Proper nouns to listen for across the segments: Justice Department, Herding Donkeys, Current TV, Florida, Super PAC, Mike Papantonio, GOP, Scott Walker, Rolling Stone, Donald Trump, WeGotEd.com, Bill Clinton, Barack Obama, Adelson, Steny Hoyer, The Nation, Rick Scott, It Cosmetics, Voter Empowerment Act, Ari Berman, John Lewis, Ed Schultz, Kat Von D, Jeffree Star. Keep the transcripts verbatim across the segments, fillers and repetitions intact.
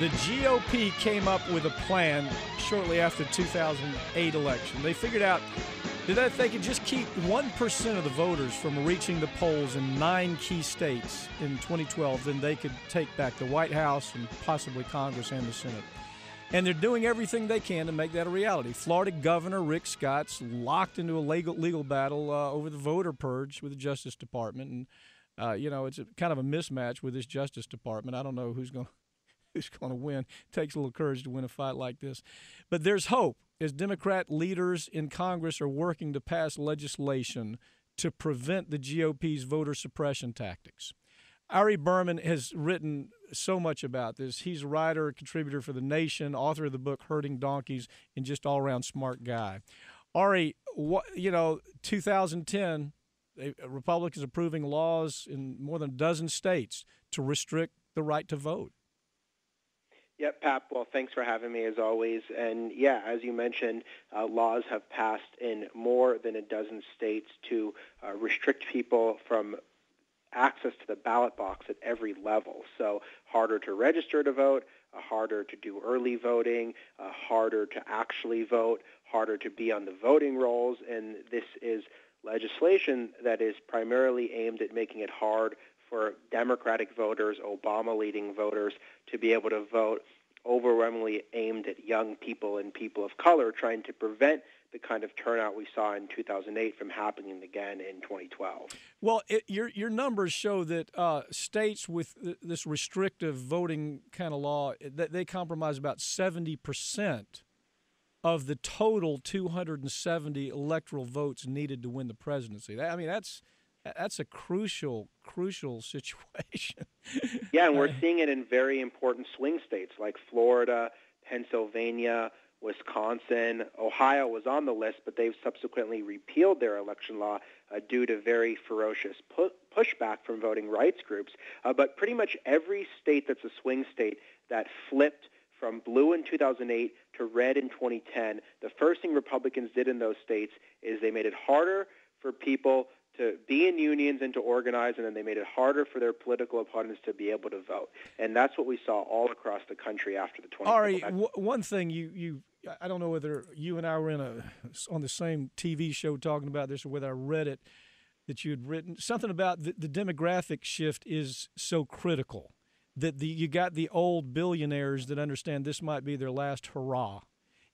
The G O P came up with a plan shortly after the two thousand eight election. They figured out that they could just keep one percent of the voters from reaching the polls in nine key states in twenty twelve, then they could take back the White House and possibly Congress and the Senate. And they're doing everything they can to make that a reality. Florida Governor Rick Scott's locked into a legal, legal battle uh, over the voter purge with the Justice Department. And, uh, you know, it's a, kind of a mismatch with this Justice Department. I don't know who's going who's going to win. It takes a little courage to win a fight like this. But there's hope, as Democrat leaders in Congress are working to pass legislation to prevent the G O P's voter suppression tactics. Ari Berman has written so much about this. He's a writer, contributor for The Nation, author of the book Herding Donkeys, and just all-around smart guy. Ari, what, you know, two thousand ten, Republicans approving laws in more than a dozen states to restrict the right to vote. Yeah, Pap, well, thanks for having me as always. And yeah, as you mentioned, uh, laws have passed in more than a dozen states to uh, restrict people from access to the ballot box at every level. So harder to register to vote, uh, harder to do early voting, uh, harder to actually vote, harder to be on the voting rolls. And this is legislation that is primarily aimed at making it hard for Democratic voters, Obama-leading voters, to be able to vote, overwhelmingly aimed at young people and people of color, trying to prevent the kind of turnout we saw in two thousand eight from happening again in twenty twelve. Well, it, your, your numbers show that uh, states with th this restrictive voting kind of law, th they compromise about seventy percent of the total two hundred seventy electoral votes needed to win the presidency. I mean, that's... That's a crucial, crucial situation. Yeah, and we're seeing it in very important swing states like Florida, Pennsylvania, Wisconsin. Ohio was on the list, but they've subsequently repealed their election law uh, due to very ferocious pu pushback from voting rights groups. Uh, but pretty much every state that's a swing state that flipped from blue in two thousand eight to red in twenty ten, the first thing Republicans did in those states is they made it harder for people to be in unions and to organize, and then they made it harder for their political opponents to be able to vote. And that's what we saw all across the country after the twenty twelve. Ari, w one thing you, you, I don't know whether you and I were in a, on the same T V show talking about this or whether I read it, that you had written, something about the, the demographic shift is so critical that the, you got the old billionaires that understand this might be their last hurrah.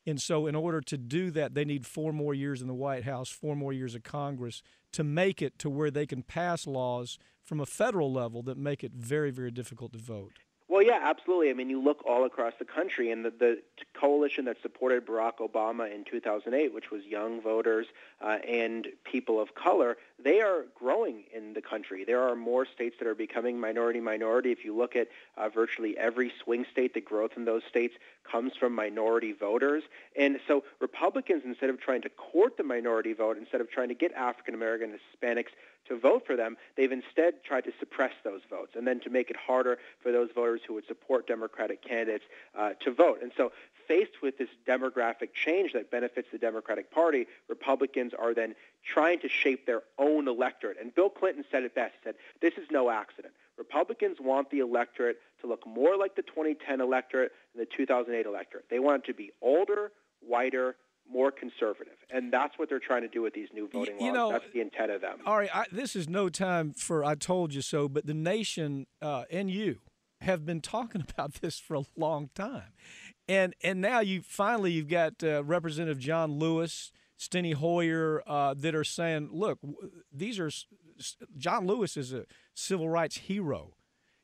And so in order to do that, they need four more years in the White House, four more years of Congress to make it to where they can pass laws from a federal level that make it very, very difficult to vote. Well, yeah, absolutely. I mean, you look all across the country, and the, the coalition that supported Barack Obama in two thousand eight, which was young voters uh, and people of color, they are growing in the country. There are more states that are becoming minority-minority. If you look at uh, virtually every swing state, the growth in those states comes from minority voters. And so Republicans, instead of trying to court the minority vote, instead of trying to get African-American and Hispanics to vote for them, they've instead tried to suppress those votes and then to make it harder for those voters who would support Democratic candidates uh, to vote. And so faced with this demographic change that benefits the Democratic Party, Republicans are then trying to shape their own electorate. And Bill Clinton said it best. He said, this is no accident. Republicans want the electorate to look more like the twenty ten electorate than the two thousand eight electorate. They want it to be older, whiter, more conservative, and that's what they're trying to do with these new voting laws. You know, that's the intent of them. All right, I, this is no time for I told you so, but The Nation uh, and you have been talking about this for a long time, and and now you finally you've got uh, Representative John Lewis, Steny Hoyer uh, that are saying, look, these are John Lewis is a civil rights hero.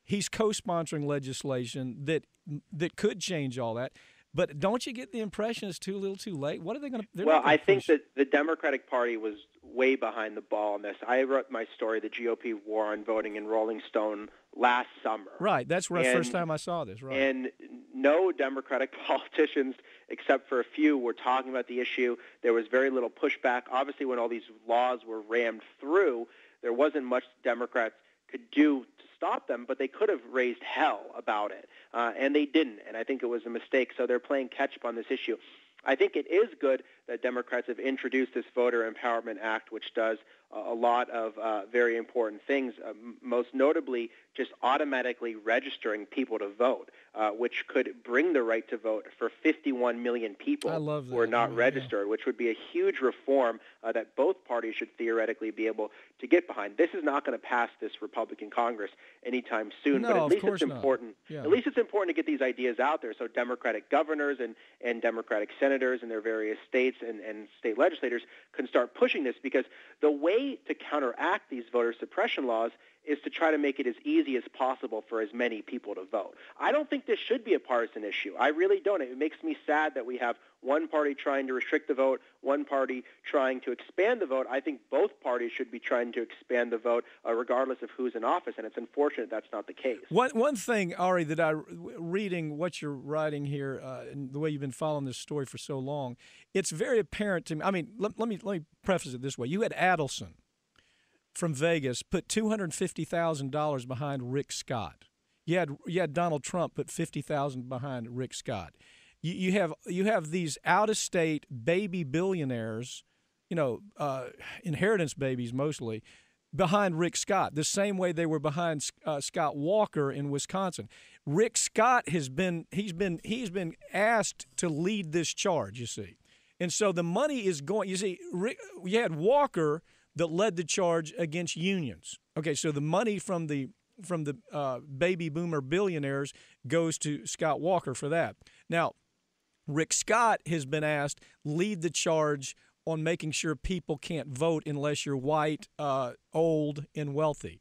He's co-sponsoring legislation that that could change all that. But don't you get the impression it's too little too late? What are they going to? Well, I think that the Democratic Party was way behind the ball on this. I wrote my story, The G O P War on Voting, in Rolling Stone last summer. Right. That's the first time I saw this. Right. And no Democratic politicians, except for a few, were talking about the issue. There was very little pushback. Obviously, when all these laws were rammed through, there wasn't much Democrats could do to stop them, but they could have raised hell about it, uh, and they didn't, and I think it was a mistake, so they're playing catch-up on this issue. I think it is good that Democrats have introduced this Voter Empowerment Act, which does a lot of uh, very important things, uh, most notably just automatically registering people to vote, uh, which could bring the right to vote for fifty-one million people who are not oh, registered, yeah. which would be a huge reform uh, that both parties should theoretically be able to get behind. This is not going to pass this Republican Congress anytime soon, no, but at least it's important. Yeah. At least it's important to get these ideas out there so Democratic governors and, and Democratic senators in their various states and, and state legislators can start pushing this, because the way to counteract these voter suppression laws is to try to make it as easy as possible for as many people to vote. I don't think this should be a partisan issue. I really don't. It makes me sad that we have one party trying to restrict the vote, one party trying to expand the vote. I think both parties should be trying to expand the vote, uh, regardless of who's in office, and it's unfortunate that's not the case. One, one thing, Ari, that I, reading what you're writing here, uh, and the way you've been following this story for so long, it's very apparent to me. I mean, let, let me, let me preface it this way. You had Adelson from Vegas put two hundred fifty thousand dollars behind Rick Scott. You had, you had Donald Trump put fifty thousand dollars behind Rick Scott. You, you have you have these out-of-state baby billionaires, you know, uh, inheritance babies mostly, behind Rick Scott, the same way they were behind uh, Scott Walker in Wisconsin. Rick Scott has been he's been he's been asked to lead this charge, you see. And so the money is going, you see, Rick, you had Walker that led the charge against unions. Okay, so the money from the from the uh, baby boomer billionaires goes to Scott Walker for that. Now, Rick Scott has been asked lead the charge on making sure people can't vote unless you're white, uh, old, and wealthy.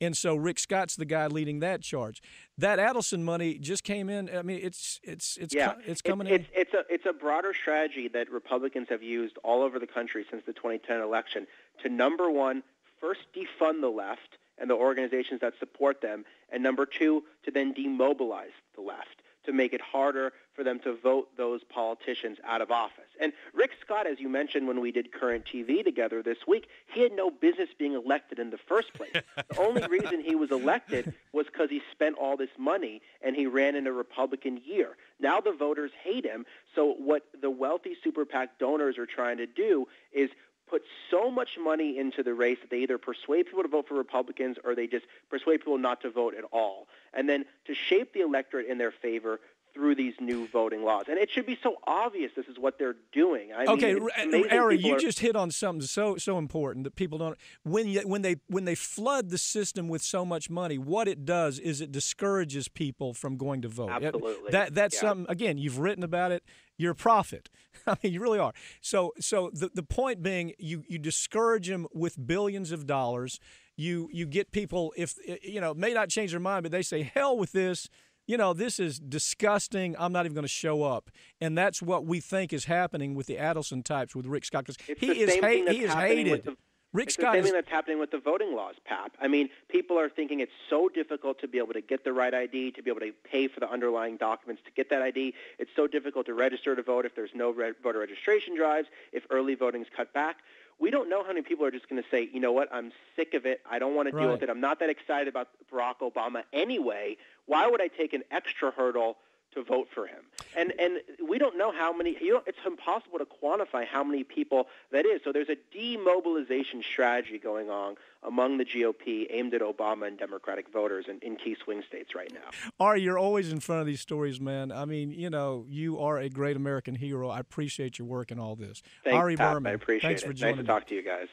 And so Rick Scott's the guy leading that charge. That Adelson money just came in. I mean, it's it's it's yeah. it's coming it's, in. It's, it's a it's a broader strategy that Republicans have used all over the country since the twenty ten election to, number one, first defund the left and the organizations that support them, and number two, to then demobilize the left, to make it harder for them to vote those politicians out of office. And Rick Scott, as you mentioned when we did Current T V together this week, he had no business being elected in the first place. The only reason he was elected was because he spent all this money and he ran in a Republican year. Now the voters hate him, so what the wealthy super PAC donors are trying to do is put so much money into the race that they either persuade people to vote for Republicans or they just persuade people not to vote at all, and then to shape the electorate in their favor through these new voting laws. And it should be so obvious this is what they're doing. I okay, mean, Ari, you are... just hit on something so so important that people don't. When you, when they when they flood the system with so much money, what it does is it discourages people from going to vote. Absolutely, it, that that's yeah. something. Again, you've written about it. You're a prophet. I mean, you really are. So so the the point being, you you discourage them with billions of dollars. You you get people, if you know, may not change their mind, but they say hell with this. You know, this is disgusting. I'm not even going to show up. And that's what we think is happening with the Adelson types, with Rick Scott. Because he is, ha- he is hated. The, Rick it's Scott the same is, thing that's happening with the voting laws, Pap. I mean, people are thinking it's so difficult to be able to get the right I D, to be able to pay for the underlying documents to get that I D. It's so difficult to register to vote if there's no re- voter registration drives, if early voting is cut back. We don't know how many people are just going to say, you know what, I'm sick of it. I don't want to deal with it. I'm not that excited about Barack Obama anyway. Why would I take an extra hurdle to vote for him? And and we don't know how many, you know, it's impossible to quantify how many people that is. So there's a demobilization strategy going on among the G O P aimed at Obama and Democratic voters in, in key swing states right now. Ari, you're always in front of these stories, man. I mean, you know, you are a great American hero. I appreciate your work in all this. Thanks, Ari Pat, Berman. I appreciate thanks it. For joining nice to me. Talk to you guys.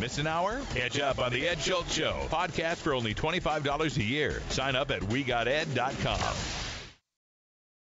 Miss an hour? Catch up on The Ed Schultz Show. Podcast for only twenty-five dollars a year. Sign up at We Got Ed dot com.